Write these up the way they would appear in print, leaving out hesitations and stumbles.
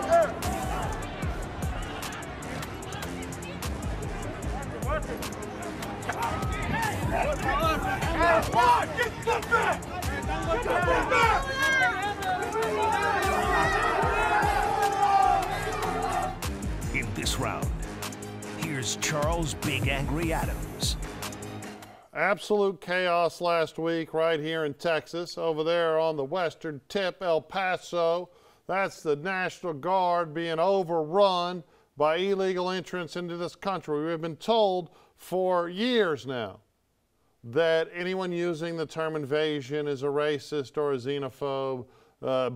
In this round, here's Charles Big Angry Adams. Absolute chaos last week right here in Texas. Over there on the western tip, El Paso, that's the National Guard being overrun by illegal entrants into this country. We've been told for years now that anyone using the term invasion is a racist or a xenophobe.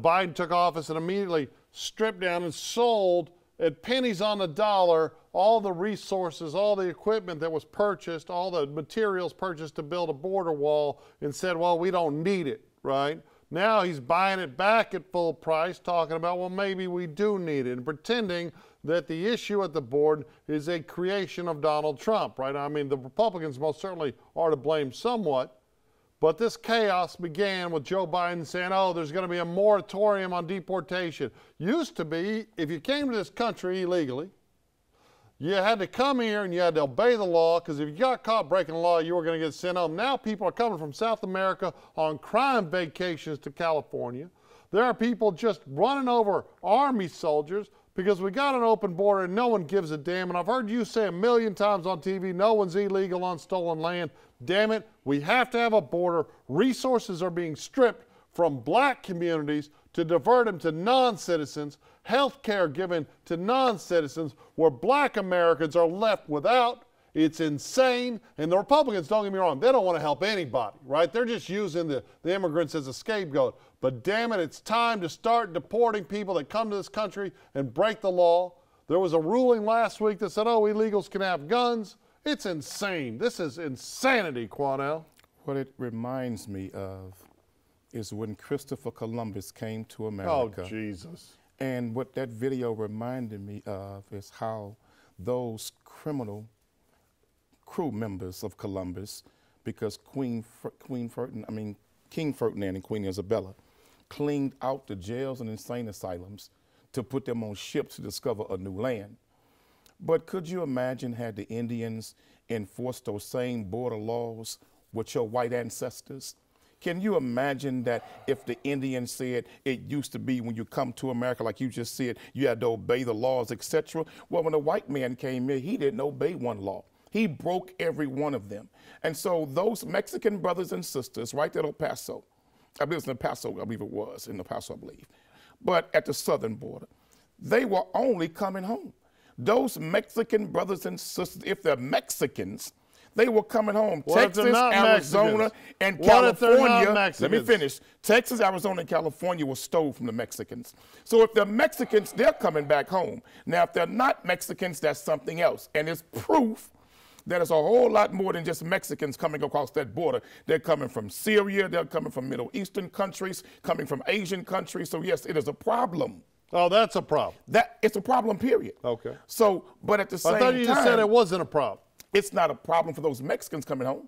Biden took office and immediately stripped down and sold at pennies on the dollar all the resources, all the equipment that was purchased, all the materials purchased to build a border wall, and said, well, we don't need it, right? Now he's buying it back at full price, talking about, well, maybe we do need it, and pretending that the issue at the border is a creation of Donald Trump, right? I mean, the Republicans most certainly are to blame somewhat, but this chaos began with Joe Biden saying, oh, there's going to be a moratorium on deportation. Used to be, if you came to this country illegally, you had to come here and you had to obey the law, because if you got caught breaking the law, you were going to get sent home. Now people are coming from South America on crime vacations to California. There are people just running over Army soldiers because we got an open border and no one gives a damn. And I've heard you say a million times on TV, no one's illegal on stolen land. Damn it, we have to have a border. Resources are being stripped from black communities to divert them to non-citizens, health care given to non-citizens where black Americans are left without. It's insane. And the Republicans, don't get me wrong, they don't want to help anybody, right? They're just using the immigrants as a scapegoat. But damn it, it's time to start deporting people that come to this country and break the law. There was a ruling last week that said, oh, illegals can have guns. It's insane. This is insanity, Quadell. What it reminds me of is when Christopher Columbus came to America. Oh, Jesus. And what that video reminded me of is how those criminal crew members of Columbus, because King Ferdinand and Queen Isabella cleaned out the jails and insane asylums to put them on ships to discover a new land. But could you imagine had the Indians enforced those same border laws with your white ancestors? Can you imagine that if the Indians said it used to be when you come to America, like you just said, you had to obey the laws, etc.? Well, when a white man came here, he didn't obey one law. He broke every one of them. And so those Mexican brothers and sisters right at El Paso, I believe it was in El Paso, but at the southern border, they were only coming home. Those Mexican brothers and sisters, if they're Mexicans, they were coming home. What Texas, Arizona, Mexicans? And California. Let me finish. Texas, Arizona, and California were stolen from the Mexicans. So if they're Mexicans, they're coming back home. Now, if they're not Mexicans, that's something else. And it's proof that it's a whole lot more than just Mexicans coming across that border. They're coming from Syria. They're coming from Middle Eastern countries, coming from Asian countries. So, yes, it is a problem. Oh, that's a problem. It's a problem, period. Okay. So, but at the same time, I thought you just said it wasn't a problem. It's not a problem for those Mexicans coming home.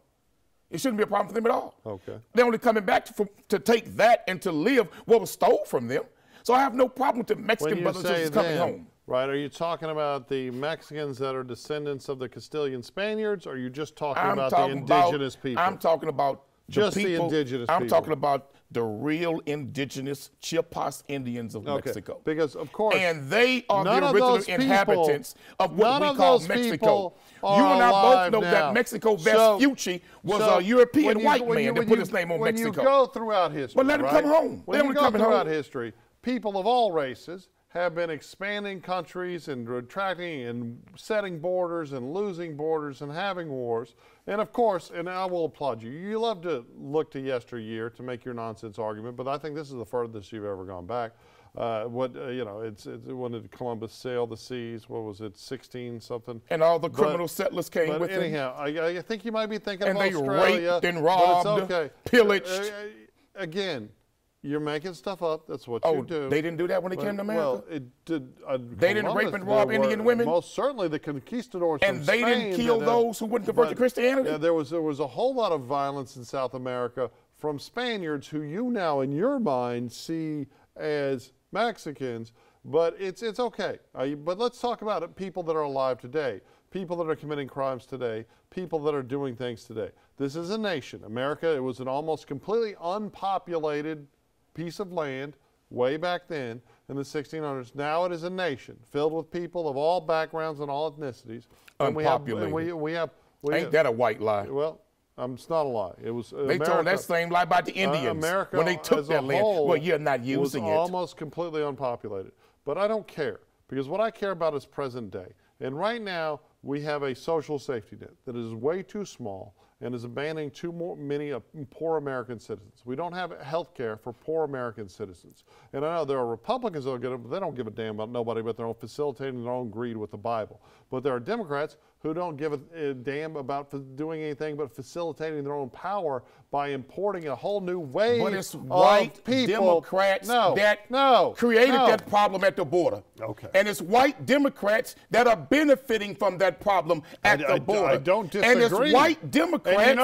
It shouldn't be a problem for them at all. Okay. They're only coming back to take that and to live what was stolen from them. So I have no problem with the Mexican brothers and sisters coming home. Right, are you talking about the Mexicans that are descendants of the Castilian Spaniards, or are you just talking about the indigenous people? I'm talking about just the indigenous people. I'm talking about the real indigenous Chiapas Indians of Mexico. Because, of course, and they are the original inhabitants of what we call Mexico. You and I both know that Mexico Vespucci was a European white man that put his name on Mexico. When you go throughout history, but let him come home. When you go throughout history, people of all races have been expanding countries and retracting and setting borders and losing borders and having wars. And of course, and I will applaud you, you love to look to yesteryear to make your nonsense argument, but I think this is the furthest you've ever gone back. It's when did Columbus sail the seas? What was it, 16 something? And all the criminal settlers came with him. Anyhow, I think you might be thinking of Australia. And they raped and robbed, pillaged. Again, you're making stuff up. That's what you do. They didn't do that when they came to America? Well, it did. They didn't rape and rob Indian women? Most certainly the conquistadors from Spain. And they didn't kill those who wouldn't convert to Christianity? Yeah, there was a whole lot of violence in South America from Spaniards who you now, in your mind, see as Mexicans. But it's okay. But let's talk about it. People that are alive today, people that are committing crimes today, people that are doing things today. This is a nation. America, it was an almost completely unpopulated piece of land way back then in the 1600s. Now it is a nation filled with people of all backgrounds and all ethnicities. Unpopulated. Ain't that a white lie? Well, it's not a lie. It was. They told that same lie about the Indians America when they took that land. Well, you're not using it. It was almost completely unpopulated. But I don't care, because what I care about is present day. And right now, we have a social safety net that is way too small and is abandoning too many poor American citizens. We don't have health care for poor American citizens. And I know there are Republicans that will get it, but they don't give a damn about nobody but their own, facilitating their own greed with the Bible. But there are Democrats who don't give a damn about doing anything but facilitating their own power by importing a whole new wave of people. But it's white Democrats that created that problem at the border. Okay. And it's white Democrats that are benefiting from that problem at the border. I don't disagree. And it's white Democrats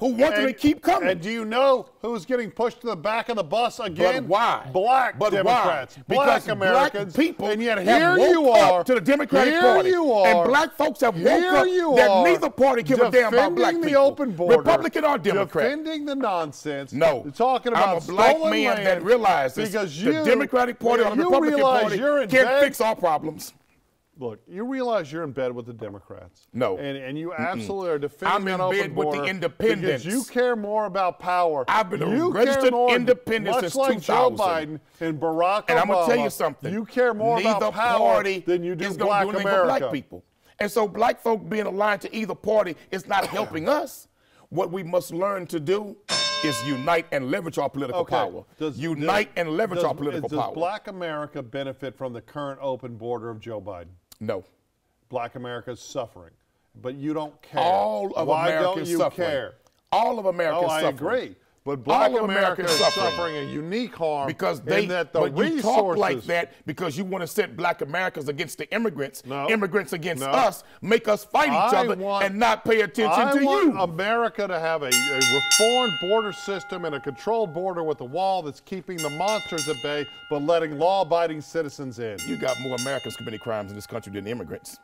who want them to keep coming. And do you know who's getting pushed to the back of the bus again? But why? Black Democrats, black Americans. People, and yet here you are to the Democratic Party. Here you are. And black folks have woke up that neither party give a damn about black people. Open border, Republican or Democrat. Defending the nonsense. No. You're talking about I'm a black man that realizes because the Democratic Party and the Republican Party can't fix our problems. Look, you realize you're in bed with the Democrats. No. And you absolutely are defending that open border. I'm in bed with the independents. Because you care more about power. I've been a registered independent since 2000. Much like Joe Biden and Barack Obama. And I'm going to tell you something. You care more about power than you do black America. Neither party is going to do anything for black people. And so black folk being aligned to either party is not helping us. What we must learn to do is unite and leverage our political power. Does black America benefit from the current open border of Joe Biden? No. Black America is suffering, but you don't care. All of America is suffering. Why don't you care? All of America is suffering. I agree. But black America is suffering a unique harm because you talk like that because you want to set black Americans against the immigrants, immigrants against us, make us fight each other and not pay attention to you. I want America to have a reformed border system and a controlled border with a wall that's keeping the monsters at bay but letting law-abiding citizens in. You got more Americans committing crimes in this country than immigrants.